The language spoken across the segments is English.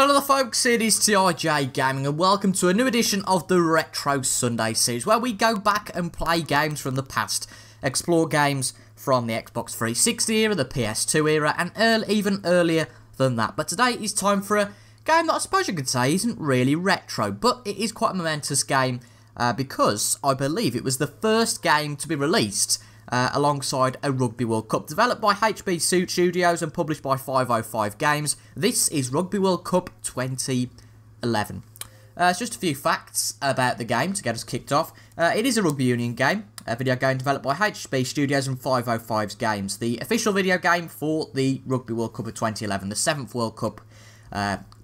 Hello folks, it is TIJ Gaming and welcome to a new edition of the Retro Sunday series where we go back and play games from the past, explore games from the Xbox 360 era, the PS2 era and even earlier than that. But today is time for a game that I suppose you could say isn't really retro, but it is quite a momentous game because I believe it was the first game to be released alongside a Rugby World Cup. Developed by HB Studios and published by 505 Games, this is Rugby World Cup 2011. It's just a few facts about the game to get us kicked off. It is a rugby union game, a video game developed by HB Studios and 505 Games. The official video game for the Rugby World Cup of 2011, the 7th World Cup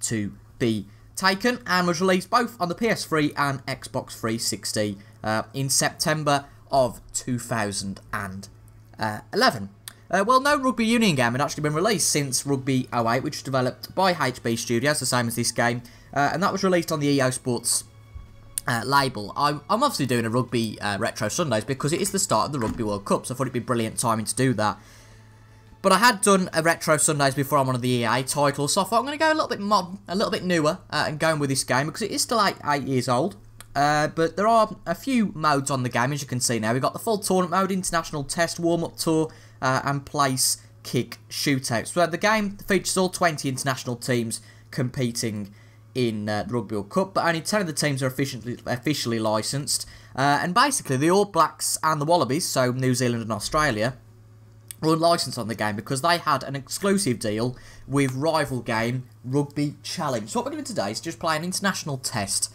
to be taken, and was released both on the PS3 and Xbox 360 in September of 2011. Well, no rugby union game had actually been released since Rugby 08, which was developed by HB Studios, the same as this game, and that was released on the EA Sports label. I'm obviously doing a Rugby Retro Sundays because it is the start of the Rugby World Cup, so I thought it'd be brilliant timing to do that. But I had done a Retro Sundays before on one of the EA titles, so I thought I'm going to go a little bit modern, a little bit newer, and going with this game because it is still eight years old. But there are a few modes on the game, as you can see now. We've got the full tournament mode, international test, warm-up tour, and place kick shootouts. So the game features all 20 international teams competing in the Rugby World Cup, but only 10 of the teams are officially licensed. And basically, the All Blacks and the Wallabies, so New Zealand and Australia, were unlicensed on the game because they had an exclusive deal with rival game Rugby Challenge. So what we're doing today is just play an international test.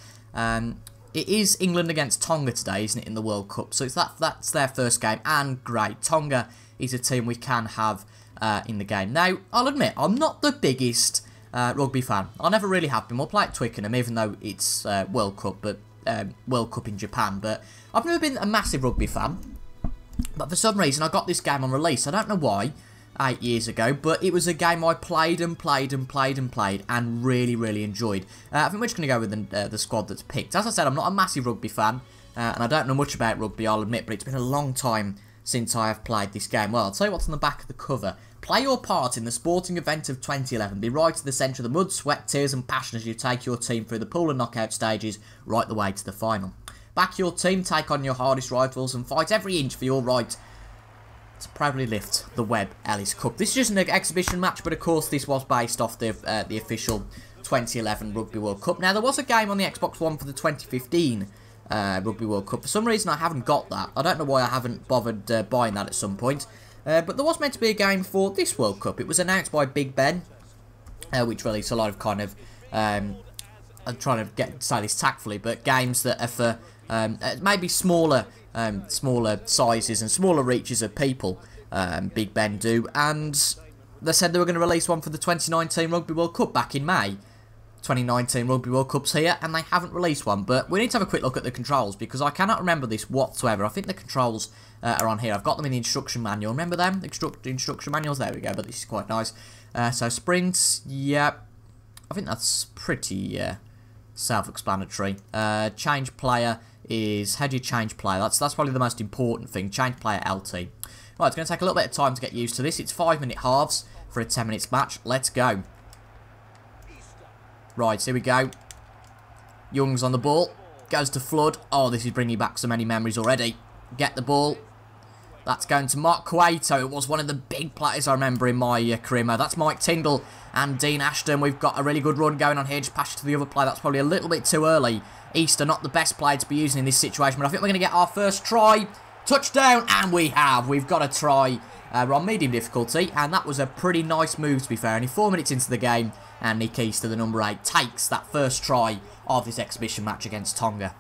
It is England against Tonga today, isn't it, in the World Cup? So it's that's their first game, and great. Tonga is a team we can have in the game. Now, I'll admit, I'm not the biggest rugby fan. I never really have been. We'll play at Twickenham, even though it's World Cup, but World Cup in Japan. But I've never been a massive rugby fan. But for some reason, I got this game on release. I don't know why, 8 years ago, but it was a game I played and played and played and played and really, really enjoyed. I think we're just going to go with the squad that's picked. As I said, I'm not a massive rugby fan, and I don't know much about rugby, I'll admit, but it's been a long time since I have played this game. Well, I'll tell you what's on the back of the cover. Play your part in the sporting event of 2011. Be right to the centre of the mud, sweat, tears and passion as you take your team through the pool and knockout stages right the way to the final. Back your team, take on your hardest rivals and fight every inch for your right to proudly lift the Webb Ellis Cup. This is just an exhibition match, but of course this was based off the official 2011 Rugby World Cup. Now, there was a game on the Xbox One for the 2015 Rugby World Cup. For some reason, I haven't got that. I don't know why I haven't bothered buying that at some point. But there was meant to be a game for this World Cup. It was announced by Big Ben, which released a lot of kind of... I'm trying to say this tactfully, but games that are for maybe smaller sizes and smaller reaches of people, Big Ben do, and they said they were going to release one for the 2019 Rugby World Cup back in May. 2019 Rugby World Cup's here, and they haven't released one, but we need to have a quick look at the controls, because I cannot remember this whatsoever. I think the controls are on here. I've got them in the instruction manual. Remember them? The instruction manuals? There we go, but this is quite nice. So sprints, yeah, I think that's pretty self-explanatory. Change player is, how do you change player? That's probably the most important thing. Change player LT. Right, it's going to take a little bit of time to get used to this. It's 5-minute halves for a 10-minute match. Let's go. Right, here we go. Young's on the ball. Goes to Flood. Oh, this is bringing back so many memories already. Get the ball. That's going to Mark Cueto. It was one of the big players I remember in my career. That's Mike Tyndall and Dean Ashton. We've got a really good run going on here. Just pass to the other player. That's probably a little bit too early. Easter, not the best player to be using in this situation, but I think we're going to get our first try. Touchdown, and we have. We've got a try. We're on medium difficulty, and that was a pretty nice move, to be fair. Only 4 minutes into the game, and Nick Easter, the number 8, takes that first try of this exhibition match against Tonga.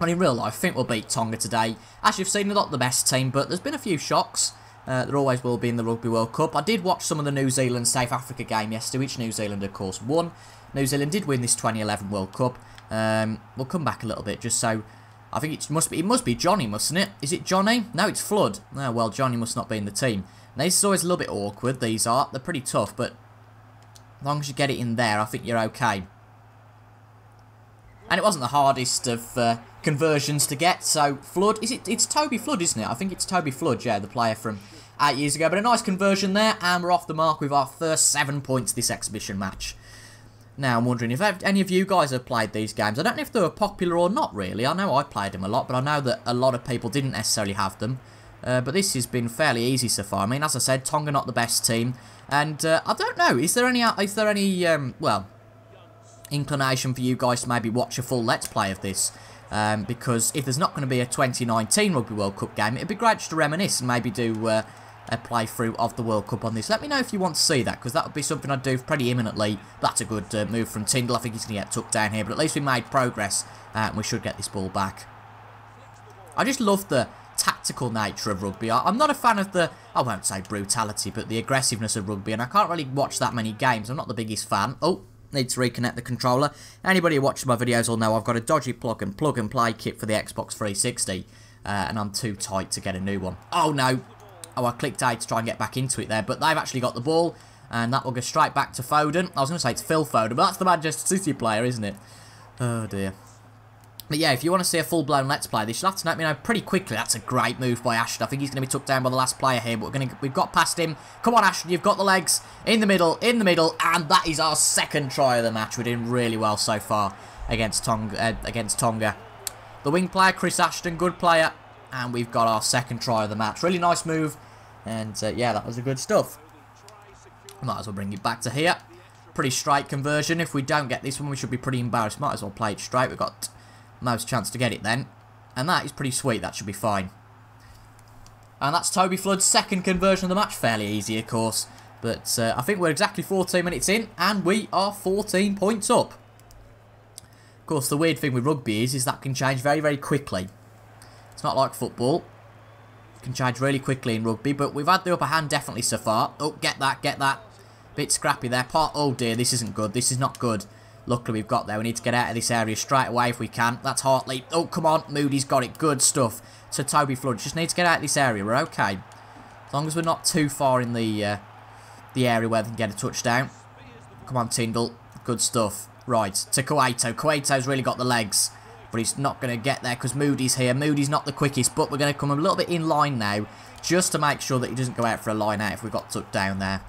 And in real life, I think we'll beat Tonga today. As you've seen, they're not the best team, but there's been a few shocks. There always will be in the Rugby World Cup. I did watch some of the New Zealand-South Africa game yesterday, which New Zealand, of course, won. New Zealand did win this 2011 World Cup. We'll come back a little bit, just so... I think it must be Johnny, mustn't it? Is it Johnny? No, it's Flood. Oh, well, Johnny must not be in the team. Now, this is always a little bit awkward, these are. They're pretty tough, but as long as you get it in there, I think you're okay. And it wasn't the hardest of... conversions to get, so Flood, it's Toby Flood, isn't it? I think it's Toby Flood, yeah, the player from 8 years ago, but a nice conversion there, and we're off the mark with our first 7 points this exhibition match. Now, I'm wondering if any of you guys have played these games. I don't know if they were popular or not, really. I know I played them a lot, but I know that a lot of people didn't necessarily have them. But this has been fairly easy so far. I mean, as I said, Tonga not the best team. And I don't know, is there any inclination for you guys to maybe watch a full Let's Play of this? Because if there's not going to be a 2019 Rugby World Cup game, it'd be great just to reminisce and maybe do a playthrough of the World Cup on this. Let me know if you want to see that, because that would be something I'd do pretty imminently. That's a good move from Tyndall. I think he's going to get tucked down here, but at least we made progress, and we should get this ball back. I just love the tactical nature of rugby. I'm not a fan of the, I won't say brutality, but the aggressiveness of rugby, and I can't really watch that many games. I'm not the biggest fan. Oh, need to reconnect the controller. Anybody who watches my videos will know I've got a dodgy plug and play kit for the Xbox 360, and I'm too tight to get a new one. Oh no. Oh, I clicked A to try and get back into it there, but they've actually got the ball, and that will go straight back to Foden. I was going to say it's Phil Foden, but that's the Manchester City player, isn't it? Oh, dear. But, yeah, if you want to see a full-blown Let's Play, this, you'll have to let me know pretty quickly. That's a great move by Ashton. I think he's going to be took down by the last player here, but we've got past him. Come on, Ashton, you've got the legs. In the middle, and that is our second try of the match. We're doing really well so far against Tonga. The wing player, Chris Ashton, good player. And we've got our second try of the match. Really nice move. And, yeah, that was a good stuff. Might as well bring it back to here. Pretty straight conversion. If we don't get this one, we should be pretty embarrassed. Might as well play it straight. We've got most chance to get it then. And that is pretty sweet. That should be fine. And that's Toby Flood's second conversion of the match. Fairly easy, of course. But I think we're exactly 14 minutes in. And we are 14 points up. Of course, the weird thing with rugby is that can change very, very quickly. It's not like football. You can charge really quickly in rugby, but we've had the upper hand definitely so far. Oh, get that, get that. Bit scrappy there. Oh dear, this isn't good. This is not good. Luckily we've got there. We need to get out of this area straight away if we can. That's Hartley. Oh, come on. Moody's got it. Good stuff. So Toby Flood just needs to get out of this area. We're okay. As long as we're not too far in the area where they can get a touchdown. Come on, Tyndall. Good stuff. Right, to Cueto. Cueto's really got the legs. But he's not going to get there because Moody's here. Moody's not the quickest, but we're going to come a little bit in line now just to make sure that he doesn't go out for a line out if we got tucked down there.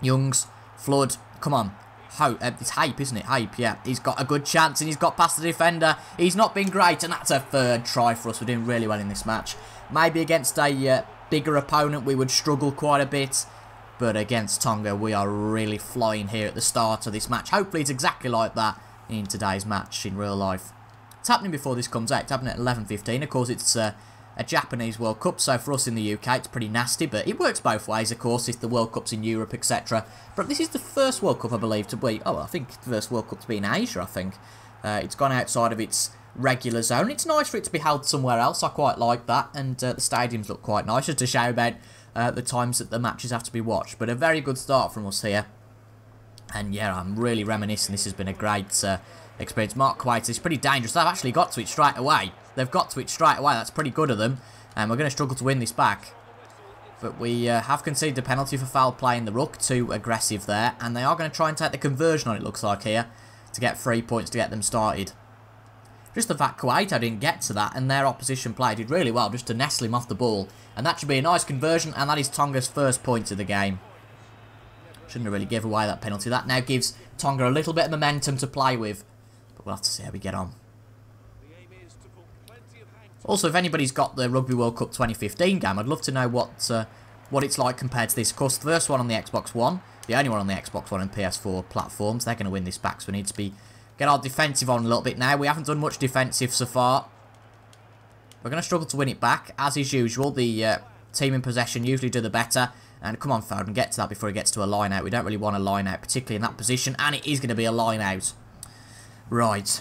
Youngs, Flood, come on. It's Hape, isn't it? Hape, yeah. He's got a good chance and he's got past the defender. He's not been great, and that's a third try for us. We're doing really well in this match. Maybe against a bigger opponent we would struggle quite a bit, but against Tonga we are really flying here at the start of this match. Hopefully it's exactly like that in today's match in real life. It's happening before this comes out. It's happening at 11:15. Of course, it's a Japanese World Cup, so for us in the UK, it's pretty nasty, but it works both ways, of course, if the World Cup's in Europe, etc. But this is the first World Cup, I believe, to be... Oh, I think the first World Cup to be in Asia, I think. It's gone outside of its regular zone. It's nice for it to be held somewhere else. I quite like that, and the stadiums look quite nice, just to show about the times that the matches have to be watched. But a very good start from us here. And, yeah, I'm really reminiscing. This has been a great... experience. Mark Quaid is pretty dangerous. They've actually got to it straight away. They've got to it straight away. That's pretty good of them. And we're going to struggle to win this back. But we have conceded a penalty for foul play in the ruck. Too aggressive there. And they are going to try and take the conversion on it, looks like, here. To get 3 points to get them started. Just the fact Quaid didn't get to that. And their opposition player did really well just to nestle him off the ball. And that should be a nice conversion. And that is Tonga's first point of the game. Shouldn't have really given away that penalty. That now gives Tonga a little bit of momentum to play with. We'll have to see how we get on. Also, if anybody's got the Rugby World Cup 2015 game, I'd love to know what it's like compared to this. Of course, the first one on the Xbox One, the only one on the Xbox One and PS4 platforms. They're going to win this back, so we need to get our defensive on a little bit now. We haven't done much defensive so far. We're going to struggle to win it back, as is usual. The team in possession usually do the better. And come on, Foden, get to that before he gets to a line-out. We don't really want a line-out, particularly in that position. And it is going to be a line-out. Right,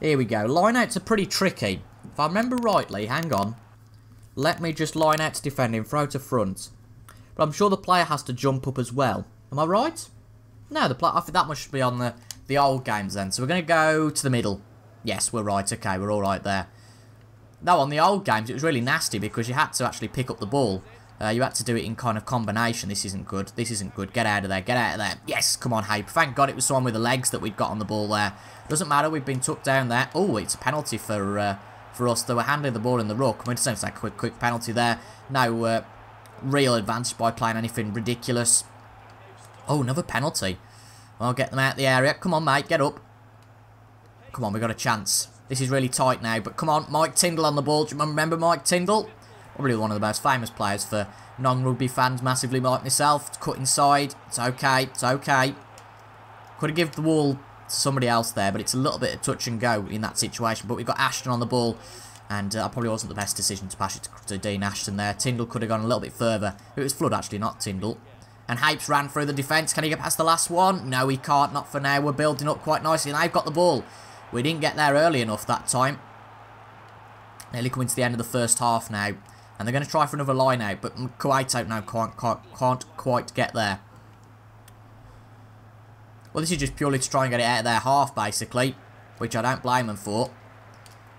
here we go. Lineouts are pretty tricky. If I remember rightly, hang on. Let me just line out to defend him, throw to front. But I'm sure the player has to jump up as well. Am I right? No, I think that must be on the old games then. So we're going to go to the middle. Yes, we're right. Okay, we're all right there. No, on the old games, it was really nasty because you had to actually pick up the ball. You had to do it in kind of combination. This isn't good. This isn't good. Get out of there. Get out of there. Yes, come on, Hape. Thank God it was someone with the legs that we'd got on the ball there. Doesn't matter. We've been tucked down there. Oh, it's a penalty for us. They were handling the ball in the ruck. I mean, it seems like a quick penalty there. No real advantage by playing anything ridiculous. Oh, another penalty. I'll get them out of the area. Come on, mate. Get up. Come on, we've got a chance. This is really tight now, but come on. Mike Tindall on the ball. Do you remember Mike Tindall? Probably one of the most famous players for non-rugby fans, massively like myself. Cut inside. It's okay. It's okay. Could have given the wall to somebody else there, but it's a little bit of touch and go in that situation. But we've got Ashton on the ball, and that probably wasn't the best decision to pass it to Dean Ashton there. Tindall could have gone a little bit further. It was Flood, actually, not Tindall. And Hapes ran through the defence. Can he get past the last one? No, he can't. Not for now. We're building up quite nicely. And they've got the ball. We didn't get there early enough that time. Nearly coming to the end of the first half now. And they're going to try for another line out. But Kuwaito now can't quite get there. Well, this is just purely to try and get it out of their half, basically. Which I don't blame them for.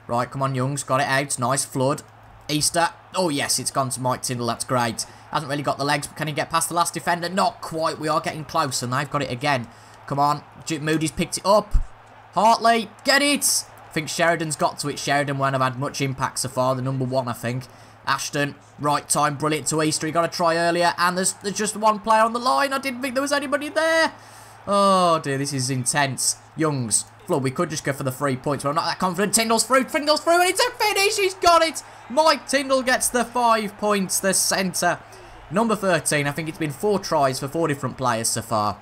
Right, come on, Youngs. Got it out. Nice. Flood. Easter. Oh, yes. It's gone to Mike Tindall. That's great. Hasn't really got the legs, but can he get past the last defender? Not quite. We are getting close, and they've got it again. Come on. Moody's picked it up. Hartley, get it! I think Sheridan's got to it. Sheridan won't have had much impact so far. The number one, I think. Ashton, right time. Brilliant to Easter. He got a try earlier, and there's just one player on the line. I didn't think there was anybody there. Oh, dear. This is intense. Youngs. Flood, we could just go for the 3 points, but I'm not that confident. Tindall's through, and it's a finish. He's got it. Mike Tindall gets the 5 points, the centre. Number 13, I think it's been 4 tries for 4 different players so far.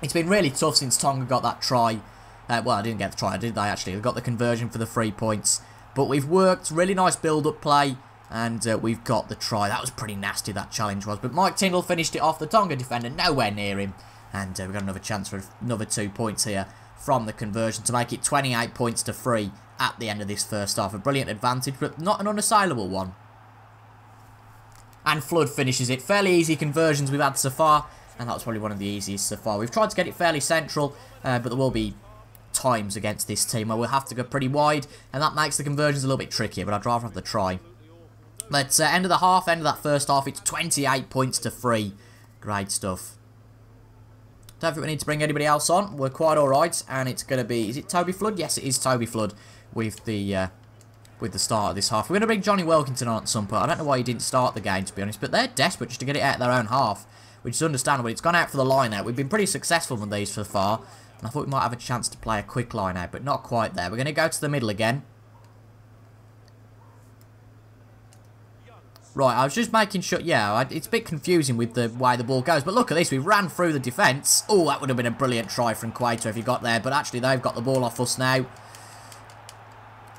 It's been really tough since Tonga got that try. Well, I didn't get the try, did they, actually? We got the conversion for the 3 points. But we've worked, really nice build-up play, and we've got the try. That was pretty nasty, that challenge was. But Mike Tindall finished it off. The Tonga defender, nowhere near him. And we've got another chance for another 2 points here from the conversion to make it 28 points to 3 at the end of this first half. A brilliant advantage, but not an unassailable one. And Flood finishes it. Fairly easy conversions we've had so far, and that was probably one of the easiest so far. We've tried to get it fairly central, but there will be times against this team where we'll have to go pretty wide, and that makes the conversions a little bit trickier, but I'd rather have the try. But end of the half, end of that first half, it's 28 points to 3. Great stuff. Don't think we need to bring anybody else on. We're quite all right, and it's going to be... Is it Toby Flood? Yes, it is Toby Flood with the start of this half. We're going to bring Johnny Wilkinson on at some point. I don't know why he didn't start the game, to be honest, but they're desperate just to get it out of their own half, which is understandable. It's gone out for the line-out. We've been pretty successful with these so far, and I thought we might have a chance to play a quick line-out, but not quite there. We're going to go to the middle again. Right, I was just making sure, yeah, it's a bit confusing with the way the ball goes, but look at this, we ran through the defence. Oh, that would have been a brilliant try from Cueto if he got there, but actually they've got the ball off us now.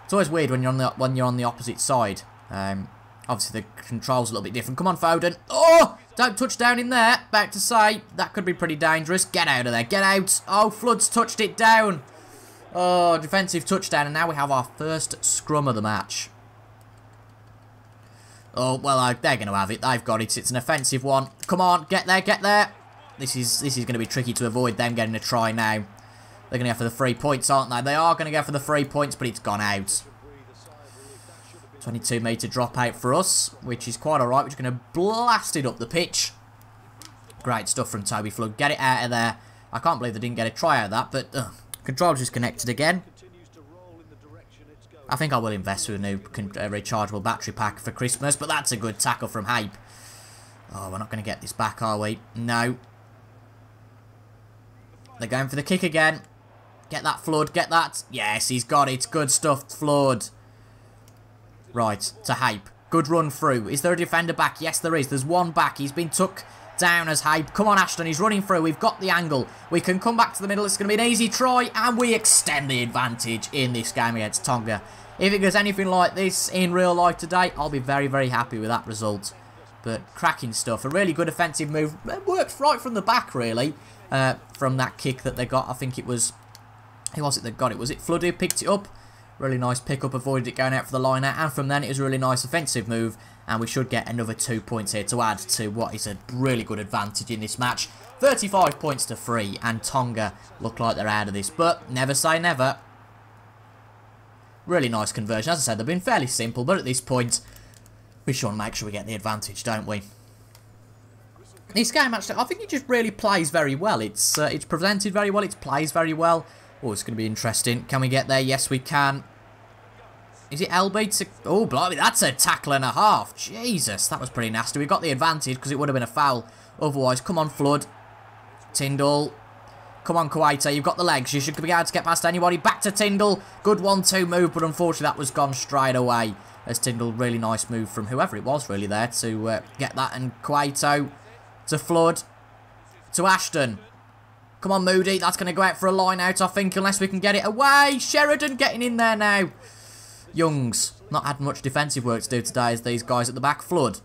It's always weird when you're on the opposite side. Obviously the control's a little bit different. Come on, Foden. Oh, don't touch down in there. Back to say, that could be pretty dangerous. Get out of there, get out. Oh, Flood's touched it down. Oh, defensive touchdown, and now we have our first scrum of the match. Oh, well, they're going to have it. They've got it. It's an offensive one. Come on, get there, get there. This is going to be tricky to avoid them getting a try now. They're going to go for the 3 points, aren't they? They are going to go for the 3 points, but it's gone out. 22-metre dropout for us, which is quite all right. We're just going to blast it up the pitch. Great stuff from Toby Flood. Get it out of there. I can't believe they didn't get a try out of that, but control's just connected again. I think I will invest with a new rechargeable battery pack for Christmas, but that's a good tackle from Hape. Oh, we're not going to get this back, are we? No. They're going for the kick again. Get that, Flood. Get that. Yes, he's got it. Good stuff, Flood. Right, to Hape. Good run through. Is there a defender back? Yes, there is. There's one back. He's been took down as Hape. Come on, Ashton. He's running through. We've got the angle. We can come back to the middle. It's going to be an easy try, and we extend the advantage in this game against Tonga. If it goes anything like this in real life today, I'll be very, very happy with that result. But cracking stuff. A really good offensive move. It worked right from the back, really, from that kick that they got. I think it was... Who was it that got it? Was it Flood who picked it up? Really nice pick-up. Avoided it going out for the line-out. And from then, it was a really nice offensive move. And we should get another 2 points here to add to what is a really good advantage in this match. 35 points to 3. And Tonga look like they're out of this. But never say never. Really nice conversion. As I said, they've been fairly simple, but at this point, we should make sure we get the advantage, don't we? This game, actually, I think it just really plays very well. It's presented very well. It plays very well. Oh, it's going to be interesting. Can we get there? Yes, we can. Is it LB to... Oh, blimey, that's a tackle and a half. Jesus, that was pretty nasty. We got the advantage because it would have been a foul otherwise. Come on, Flood. Tindall. Come on, Kawaita, you've got the legs. You should be able to get past anybody. Back to Tyndall. Good 1-2 move, but unfortunately that was gone straight away. As Tyndall, really nice move from whoever it was really there to get that. And Kawaito to Flood, to Ashton. Come on, Moody. That's going to go out for a line out, I think, unless we can get it away. Sheridan getting in there now. Young's not had much defensive work to do today as these guys at the back. Flood.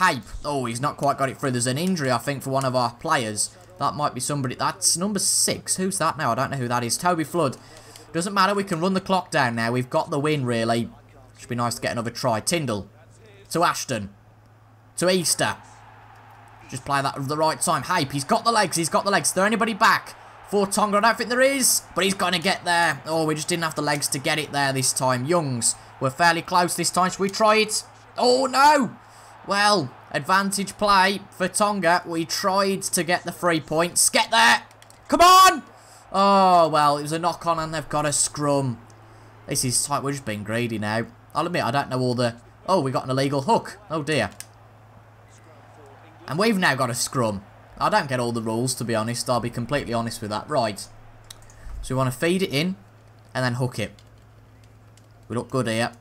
Hape. Oh, he's not quite got it through. There's an injury, I think, for one of our players. That might be somebody. That's number 6. Who's that now? I don't know who that is. Toby Flood. Doesn't matter. We can run the clock down now. We've got the win, really. Should be nice to get another try. Tyndall. To Ashton. To Easter. Just play that at the right time. Hape, he's got the legs. He's got the legs. Is there anybody back? For Tonga, I don't think there is. But he's going to get there. Oh, we just didn't have the legs to get it there this time. Youngs. We're fairly close this time. Should we try it? Oh, no. Well, advantage play for Tonga. We tried to get the 3 points. Get there. Come on. Oh, well, it was a knock-on and they've got a scrum. This is tight. We're just being greedy now. I'll admit, I don't know all the... Oh, we got an illegal hook. Oh, dear. And we've now got a scrum. I don't get all the rules, to be honest. I'll be completely honest with that. Right. So we want to feed it in and then hook it. We look good here.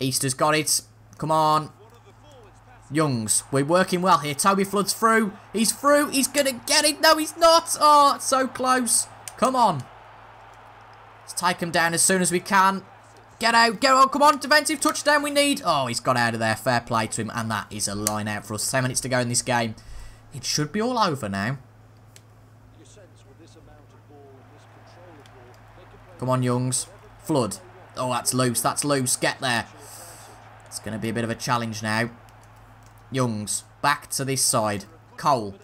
Easter's got it. Come on. Youngs. We're working well here. Toby Flood's through. He's through. He's going to get it. No, he's not. Oh, it's so close. Come on. Let's take him down as soon as we can. Get out. Get on. Come on. Defensive touchdown we need. Oh, he's got out of there. Fair play to him. And that is a line out for us. 10 minutes to go in this game. It should be all over now. Come on, Youngs. Flood. Oh, that's loose. That's loose. Get there. It's going to be a bit of a challenge now. Youngs. Back to this side. Cole.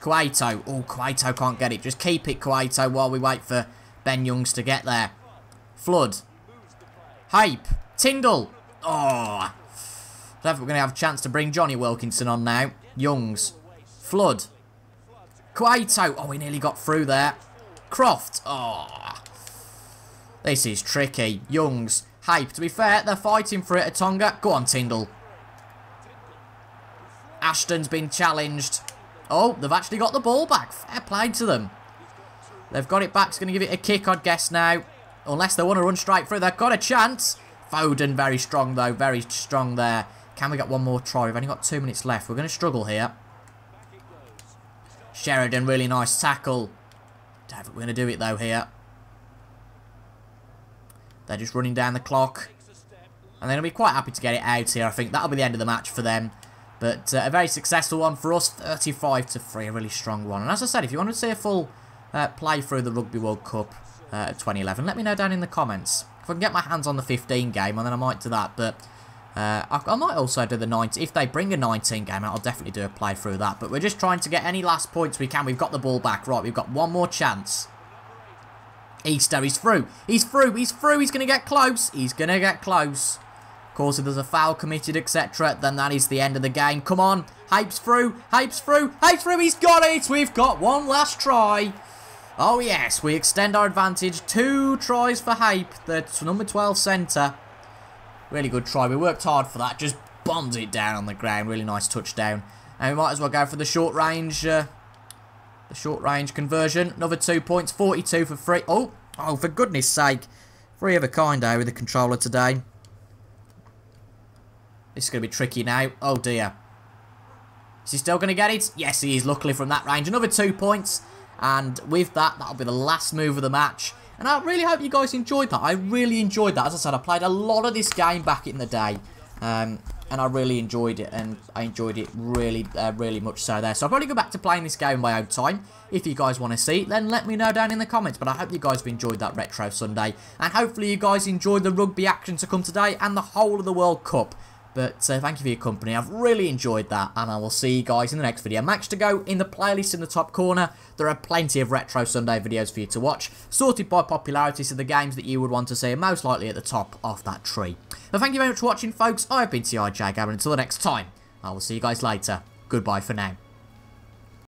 Cueto. Oh, Cueto can't get it. Just keep it, Cueto, while we wait for Ben Youngs to get there. Flood. Hape. Tyndall. Oh. I don't think we're going to have a chance to bring Johnny Wilkinson on now. Youngs. Flood. Cueto. Oh, we nearly got through there. Croft. Oh. This is tricky. Youngs. Hape. To be fair, they're fighting for it at Tonga. Go on, Tyndall. Ashton's been challenged. Oh, they've actually got the ball back. Fair play to them. They've got it back. It's going to give it a kick, I'd guess, now. Unless they want to run straight through. They've got a chance. Foden, very strong, though. Very strong there. Can we get one more try? We've only got 2 minutes left. We're going to struggle here. Sheridan, really nice tackle. Don't think we're going to do it, though, here. They're just running down the clock. And they're going to be quite happy to get it out here, I think. That'll be the end of the match for them. But a very successful one for us. 35-3, a really strong one. And as I said, if you want to see a full play through the Rugby World Cup 2011, let me know down in the comments. If I can get my hands on the 15 game, and then I might do that. But I might also do the 19. If they bring a 19 game out, I'll definitely do a play through that. But we're just trying to get any last points we can. We've got the ball back. Right, we've got one more chance. Easter, he's through. He's through. He's through. He's going to get close. He's going to get close. Of course, if there's a foul committed, etc., then that is the end of the game. Come on. Hape's through. Hape's through. Hape's through. He's got it. We've got one last try. Oh, yes. We extend our advantage. 2 tries for Hape, the number 12 centre. Really good try. We worked hard for that. Just bombs it down on the ground. Really nice touchdown. And we might as well go for the short range... the short-range conversion. Another 2 points. 42 for free. Oh, oh, for goodness sake. Free of a kind, with the controller today. This is going to be tricky now. Oh, dear. Is he still going to get it? Yes, he is, luckily, from that range. Another 2 points. And with that, that'll be the last move of the match. And I really hope you guys enjoyed that. I really enjoyed that. As I said, I played a lot of this game back in the day. And I really enjoyed it, and I enjoyed it really, really much so there. So I'll probably go back to playing this game in my own time. If you guys want to see it, then let me know down in the comments. But I hope you guys have enjoyed that Retro Sunday. And hopefully you guys enjoyed the rugby action to come today and the whole of the World Cup. But thank you for your company. I've really enjoyed that, and I will see you guys in the next video. Match to go in the playlist in the top corner. There are plenty of Retro Sunday videos for you to watch, sorted by popularity, so the games that you would want to see are most likely at the top of that tree. But thank you very much for watching, folks. I've been TIJ Gaming. Until the next time, I will see you guys later. Goodbye for now.